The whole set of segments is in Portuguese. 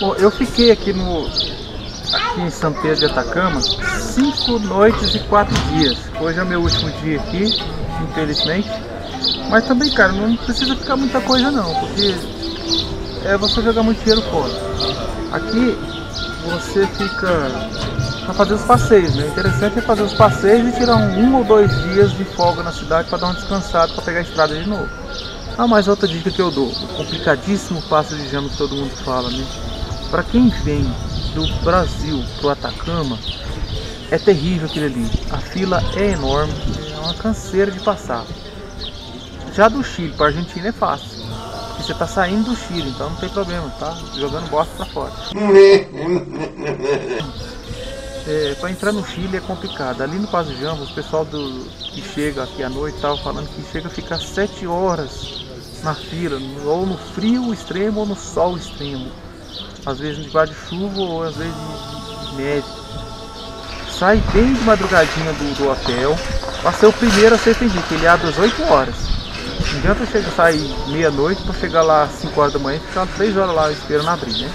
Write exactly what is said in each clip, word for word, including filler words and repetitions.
Bom, eu fiquei aqui, no, aqui em São Pedro de Atacama cinco noites e quatro dias. Hoje é o meu último dia aqui, infelizmente. Mas também, cara, não precisa ficar muita coisa não, porque é você jogar muito dinheiro fora. Aqui você fica para fazer os passeios, né? O interessante é fazer os passeios e tirar um, um ou dois dias de folga na cidade para dar um descansado, para pegar a estrada de novo. Ah, mais outra dica que eu dou, o complicadíssimo Passo de Jama que todo mundo fala, né? Para quem vem do Brasil pro Atacama, é terrível aquilo ali. A fila é enorme, é uma canseira de passar. Já do Chile para a Argentina é fácil, porque você está saindo do Chile, então não tem problema, tá? Jogando bosta para fora. É, para entrar no Chile é complicado. Ali no Paso Jama, o pessoal do, que chega aqui à noite estava falando que chega a ficar sete horas na fila, ou no frio extremo ou no sol extremo. Às vezes debaixo de chuva ou às vezes de neve. Sai bem de madrugadinha do, do hotel, para ser o primeiro a ser atendido, que ele abre às oito horas. Não adianta chegar, sair meia-noite para chegar lá às cinco horas da manhã e ficar três horas lá esperando abrir, né?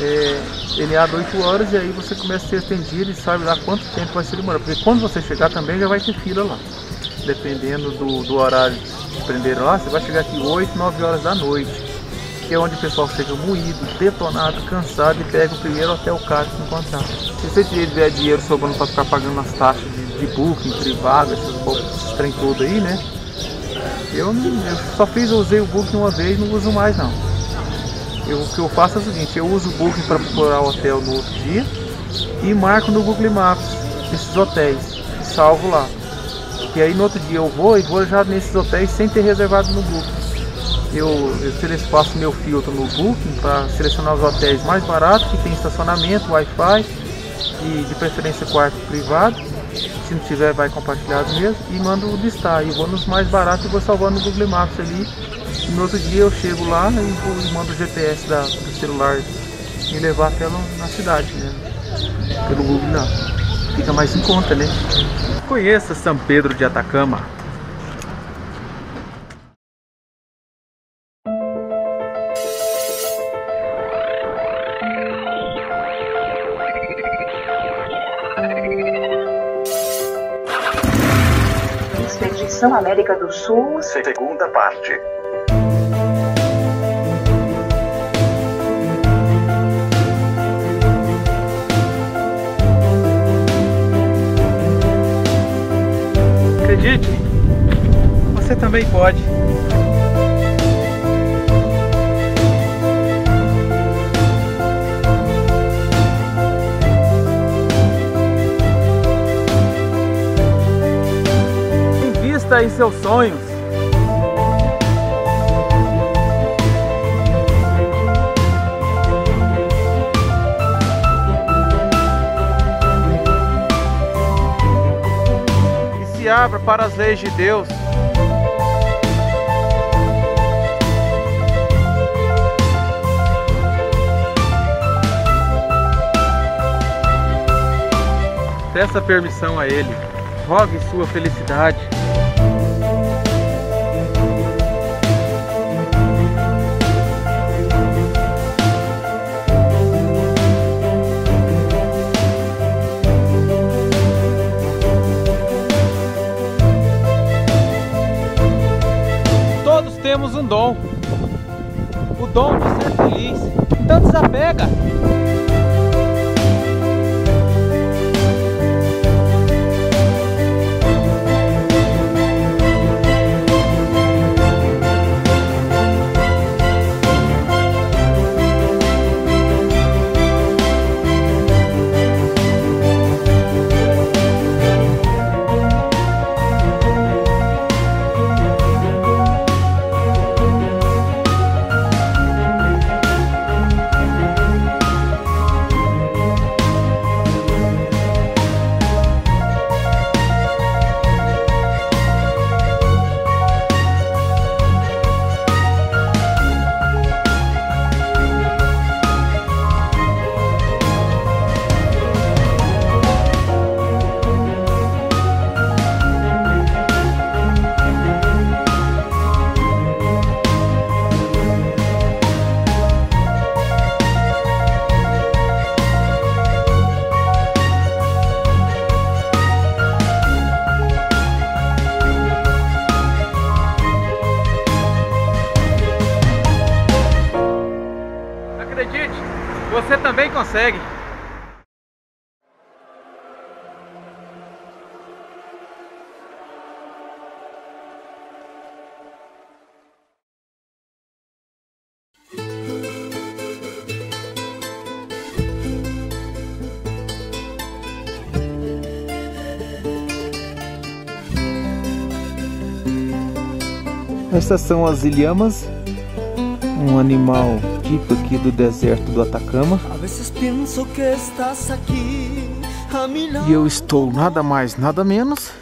É, ele abre oito horas e aí você começa a ser atendido e sabe lá quanto tempo vai se demorar. Porque quando você chegar também já vai ter fila lá. Dependendo do, do horário que prenderam lá, você vai chegar aqui oito, nove horas da noite. Que é onde o pessoal chega moído, detonado, cansado e pega o primeiro hotel caro que encontrar. Se você tiver dinheiro sobrando para ficar pagando as taxas de, de booking, privado, esses trem todo aí, né? Eu, eu só fiz, eu usei o booking uma vez, não uso mais não. Eu, o que eu faço é o seguinte, eu uso o booking para procurar o hotel no outro dia e marco no Google Maps esses hotéis e salvo lá. E aí no outro dia eu vou e vou já nesses hotéis sem ter reservado no booking. Eu, eu faço meu filtro no booking para selecionar os hotéis mais baratos, que tem estacionamento, Wi-Fi e de preferência quarto privado. Se não tiver, vai compartilhado mesmo e mando listar. Eu vou nos mais baratos e vou salvando no Google Maps ali. No outro dia eu chego lá e vou, mando o G P S da, do celular me levar até lá na cidade, né? Pelo Google Maps. Fica mais em conta, né? Conheça São Pedro de Atacama. Expedição América do Sul, segunda parte. Acredite, você também pode. Em seus sonhos. E se abra para as leis de Deus. Peça permissão a Ele. Rogue sua felicidade. Temos um dom, o dom de ser feliz, então desapega. você também consegue. Estas são as ilhamas, um animal típico aqui do deserto do Atacama. E eu estou nada mais, nada menos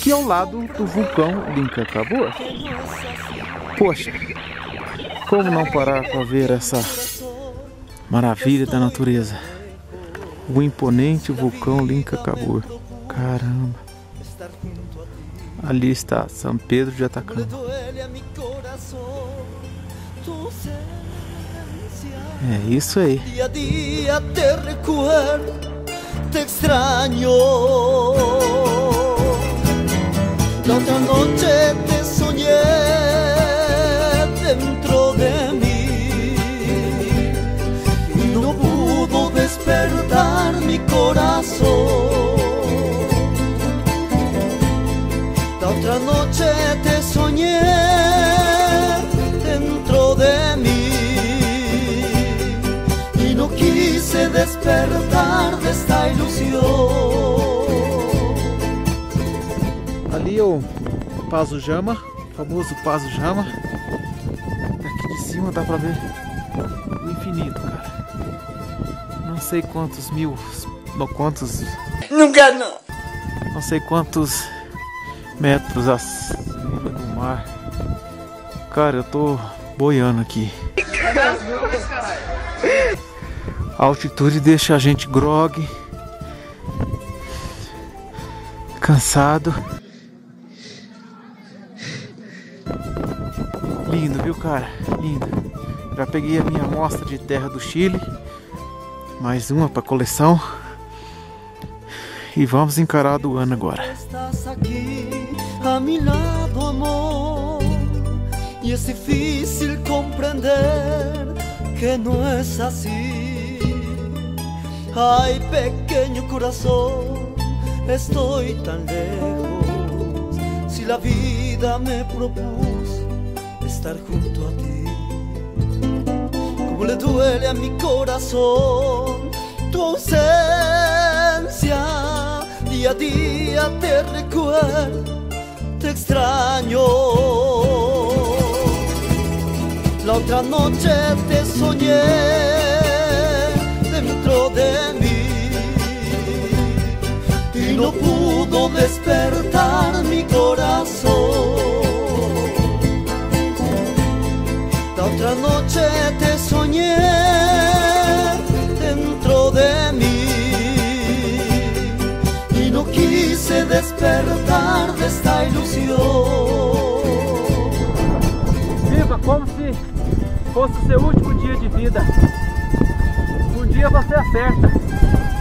que ao lado do vulcão Licancabur. Poxa, como não parar para ver essa maravilha da natureza? O imponente vulcão Licancabur. Caramba! Ali está São Pedro de Atacama. É isso aí. Dia a dia te recuerdo, te extraño. La otra noche te soñé dentro de mí y no pudo despertar mi corazón. Outra noite te sonhei dentro de mim e não quise despertar desta ilusão. Ali é o Paso Jama, o famoso Paso Jama. Daqui de cima dá pra ver o infinito, cara. Não sei quantos mil, não quantos... Nunca não! Não sei quantos... metros acima do mar. Cara, eu tô boiando aqui. A altitude deixa a gente grogue, cansado. Lindo, viu, cara? Lindo. Já peguei a minha amostra de terra do Chile, mais uma pra coleção. E vamos encarar a aduana agora. A mi lado, amor, y es difícil comprender que no es así. Ay, pequeño corazón, estoy tan lejos. Si la vida me propuso estar junto a ti, como le duele a mi corazón tu ausencia. Día a día te recuerdo, te extraño. La otra noche te soñé dentro de mí y no pudo despertar mi corazón. La otra noche te soñé dentro de mí y no quise despertar de esta ilusão. Viva como se fosse o seu último dia de vida. Um dia você acerta.